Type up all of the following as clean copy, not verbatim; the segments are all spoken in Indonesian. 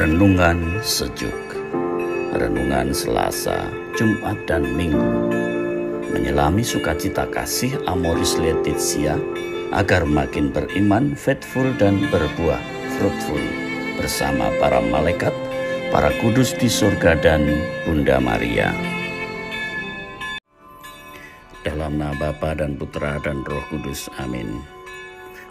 Renungan Sejuk. Renungan Selasa, Jumat dan Minggu. Menyelami sukacita kasih Amoris Laetitia agar makin beriman, faithful dan berbuah, fruitful, bersama para malaikat, para kudus di surga dan Bunda Maria. Dalam nama Bapa dan Putra dan Roh Kudus. Amin.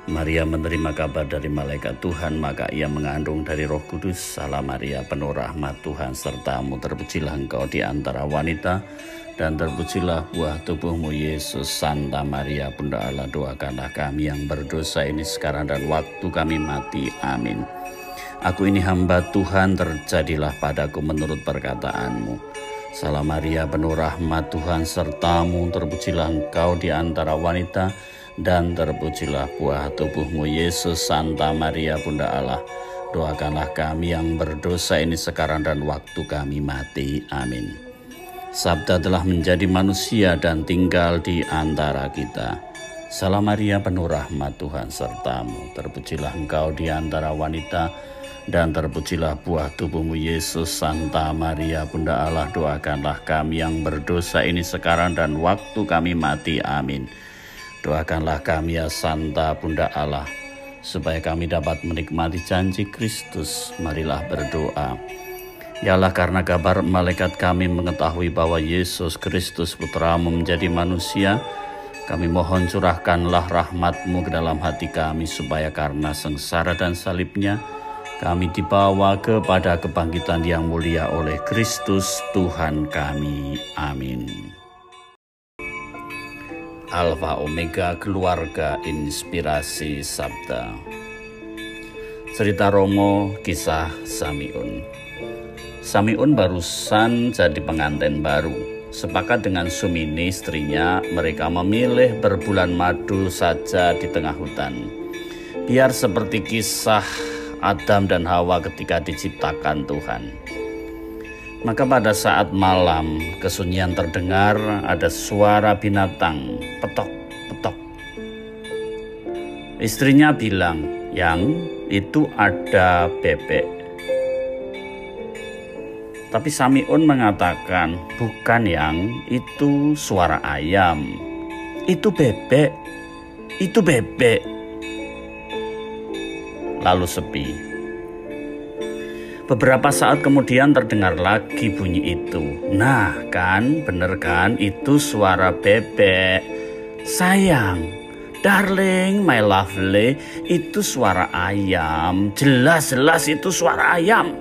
Maria menerima kabar dari malaikat Tuhan, maka ia mengandung dari Roh Kudus. Salam Maria, penuh rahmat Tuhan sertamu, terpujilah engkau di antara wanita dan terpujilah buah tubuhmu Yesus. Santa Maria, Bunda Allah, doakanlah kami yang berdosa ini sekarang dan waktu kami mati. Amin. Aku ini hamba Tuhan, terjadilah padaku menurut perkataanmu. Salam Maria, penuh rahmat Tuhan sertamu, terpujilah engkau di antara wanita dan terpujilah buah tubuhmu Yesus. Santa Maria, Bunda Allah, doakanlah kami yang berdosa ini sekarang dan waktu kami mati. Amin. Sabda telah menjadi manusia dan tinggal di antara kita. Salam Maria, penuh rahmat Tuhan sertamu, terpujilah engkau di antara wanita dan terpujilah buah tubuhmu Yesus. Santa Maria, Bunda Allah, doakanlah kami yang berdosa ini sekarang dan waktu kami mati. Amin. Doakanlah kami ya Santa Bunda Allah, supaya kami dapat menikmati janji Kristus. Marilah berdoa. Ialah karena kabar malaikat kami mengetahui bahwa Yesus Kristus Putramu menjadi manusia, kami mohon curahkanlah rahmat-Mu ke dalam hati kami, supaya karena sengsara dan salibnya, kami dibawa kepada kebangkitan yang mulia oleh Kristus Tuhan kami. Amin. Alfa Omega, keluarga inspirasi sabda. Cerita Romo, kisah Samiun. Samiun barusan jadi pengantin baru. Sepakat dengan Sumini istrinya, mereka memilih berbulan madu saja di tengah hutan. Biar seperti kisah Adam dan Hawa ketika diciptakan Tuhan. Maka pada saat malam, kesunyian terdengar, ada suara binatang, petok, petok. Istrinya bilang, "Yang, itu ada bebek." Tapi Samiun mengatakan, "Bukan Yang, itu suara ayam. Itu bebek, itu bebek." Lalu sepi. Beberapa saat kemudian terdengar lagi bunyi itu. "Nah kan, bener kan, itu suara bebek. Sayang, darling, my lovely, itu suara ayam. Jelas-jelas itu suara ayam."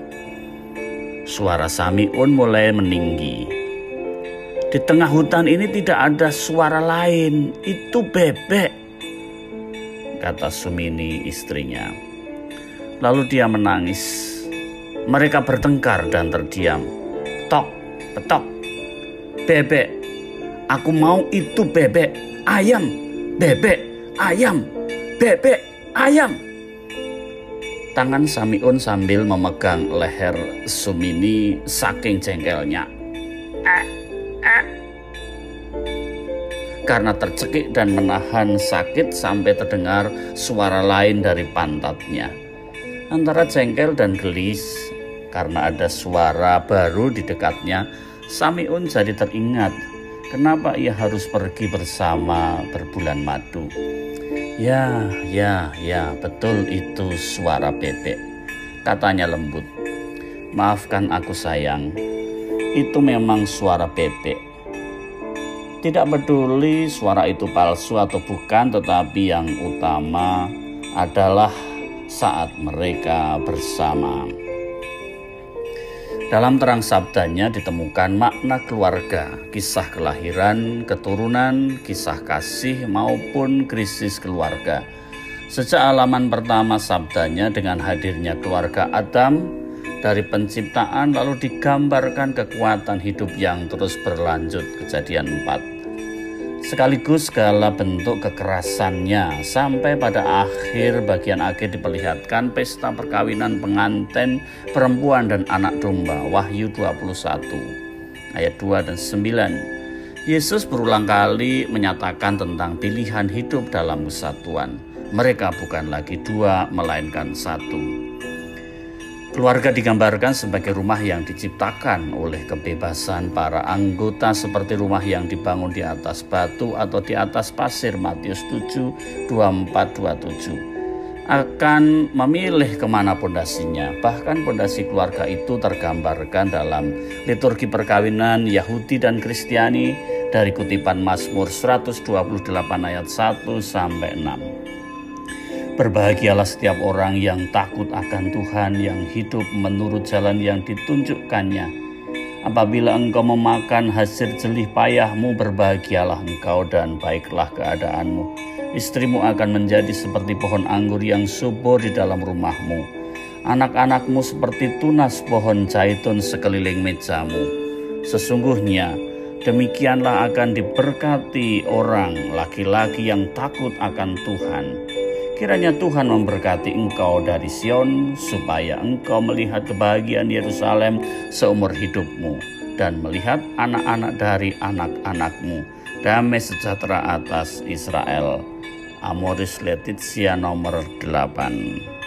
Suara Samiun mulai meninggi. "Di tengah hutan ini tidak ada suara lain, itu bebek," kata Sumini istrinya. Lalu dia menangis. Mereka bertengkar dan terdiam. "Tok, petok, bebek. Aku mau itu bebek, ayam, bebek, ayam, bebek, ayam." Tangan Samiun sambil memegang leher Sumini saking jengkelnya. Karena tercekik dan menahan sakit sampai terdengar suara lain dari pantatnya. Antara jengkel dan gelis, karena ada suara baru di dekatnya, Samiun jadi teringat kenapa ia harus pergi bersama berbulan madu. Ya, betul itu suara bebek," katanya lembut. "Maafkan aku sayang, itu memang suara bebek. Tidak peduli suara itu palsu atau bukan, tetapi yang utama adalah saat mereka bersama." Dalam terang sabdanya ditemukan makna keluarga, kisah kelahiran, keturunan, kisah kasih maupun krisis keluarga. Sejak halaman pertama sabdanya dengan hadirnya keluarga Adam dari penciptaan, lalu digambarkan kekuatan hidup yang terus berlanjut, Kejadian 4. Sekaligus segala bentuk kekerasannya, sampai pada bagian akhir diperlihatkan pesta perkawinan pengantin perempuan dan anak domba, Wahyu 21 ayat 2 dan 9. Yesus berulang kali menyatakan tentang pilihan hidup dalam kesatuan. Mereka bukan lagi dua melainkan satu. 2 Keluarga digambarkan sebagai rumah yang diciptakan oleh kebebasan para anggota seperti rumah yang dibangun di atas batu atau di atas pasir. Matius 7, 24-27 akan memilih kemana pondasinya. Bahkan pondasi keluarga itu tergambarkan dalam liturgi perkawinan Yahudi dan Kristiani dari kutipan Mazmur 128 ayat 1-6. Berbahagialah setiap orang yang takut akan Tuhan, yang hidup menurut jalan yang ditunjukkannya. Apabila engkau memakan hasil jerih payahmu, berbahagialah engkau dan baiklah keadaanmu. Istrimu akan menjadi seperti pohon anggur yang subur di dalam rumahmu. Anak-anakmu seperti tunas pohon zaitun sekeliling mejamu. Sesungguhnya, demikianlah akan diberkati orang laki-laki yang takut akan Tuhan. Kiranya Tuhan memberkati engkau dari Sion, supaya engkau melihat kebahagiaan Yerusalem seumur hidupmu, dan melihat anak-anak dari anak-anakmu. Damai sejahtera atas Israel. Amoris Laetitia nomor 8.